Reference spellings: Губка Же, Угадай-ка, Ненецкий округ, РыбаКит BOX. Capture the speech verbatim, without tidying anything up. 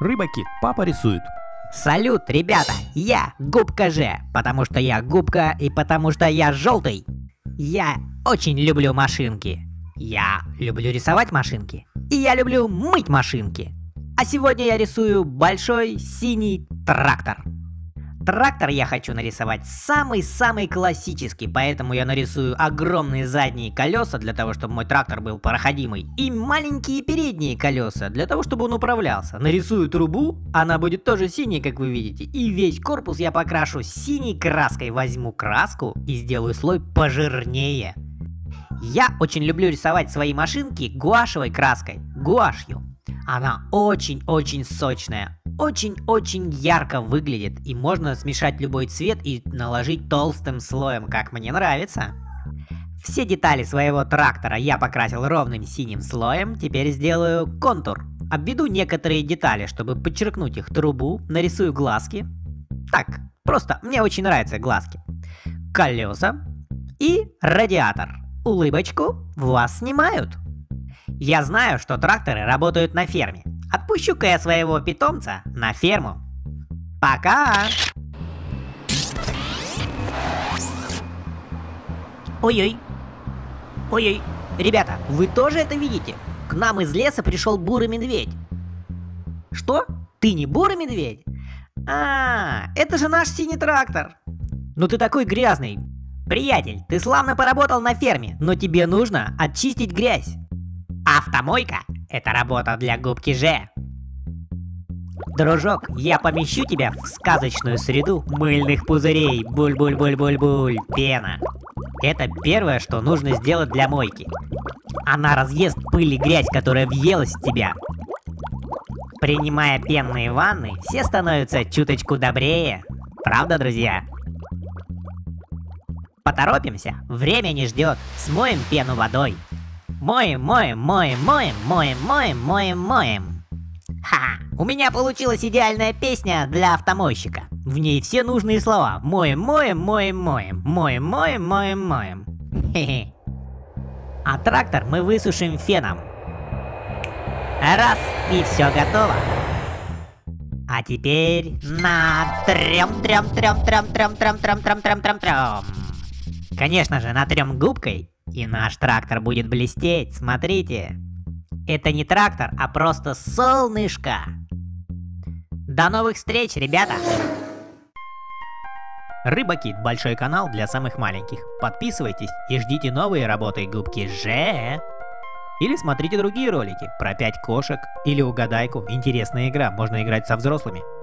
Рыбакит, папа рисует. Салют, ребята, я Губка Же, потому что я губка и потому что я желтый. Я очень люблю машинки. Я люблю рисовать машинки. И я люблю мыть машинки. А сегодня я рисую большой синий трактор. Трактор я хочу нарисовать самый-самый классический, поэтому я нарисую огромные задние колеса для того, чтобы мой трактор был проходимый, и маленькие передние колеса для того, чтобы он управлялся. Нарисую трубу, она будет тоже синяя, как вы видите, и весь корпус я покрашу синей краской, возьму краску и сделаю слой пожирнее. Я очень люблю рисовать свои машинки гуашевой краской, гуашью. Она очень-очень сочная. Очень-очень ярко выглядит, и можно смешать любой цвет и наложить толстым слоем, как мне нравится. Все детали своего трактора я покрасил ровным синим слоем, теперь сделаю контур. Обведу некоторые детали, чтобы подчеркнуть их трубу, нарисую глазки. Так, просто мне очень нравятся глазки. Колеса и радиатор. Улыбочку вас снимают. Я знаю, что тракторы работают на ферме. Отпущу-ка я своего питомца на ферму. Пока! Ой-ой! Ой-ой! Ребята, вы тоже это видите? К нам из леса пришел бурый медведь. Что? Ты не бурый медведь? А, это же наш синий трактор. Ну ты такой грязный. Приятель, ты славно поработал на ферме, но тебе нужно очистить грязь. Автомойка – это работа для Губки Же. Дружок, я помещу тебя в сказочную среду мыльных пузырей. Буль-буль-буль-буль-буль, пена. Это первое, что нужно сделать для мойки. Она разъест пыль и грязь, которая въелась в тебя. Принимая пенные ванны, все становятся чуточку добрее. Правда, друзья? Поторопимся, время не ждет. Смоем пену водой. Моем, моем, моем, моем, моем, моем, моем, моем. Ха, у меня получилась идеальная песня для автомойщика. В ней все нужные слова. Моем, моем, моем, моем, моем, моем, моем, моем. Хе-хе. А трактор мы высушим феном. Раз, и все готово. А теперь на трем, трем, трем, трем, трем, трем, трем, трем, трем, трем, трем. Конечно же, натрем губкой. И наш трактор будет блестеть, смотрите. Это не трактор, а просто солнышко. До новых встреч, ребята! Рыбакит – большой канал для самых маленьких. Подписывайтесь и ждите новые работы Губки Же. Или смотрите другие ролики про пять кошек или угадайку. Интересная игра, можно играть со взрослыми.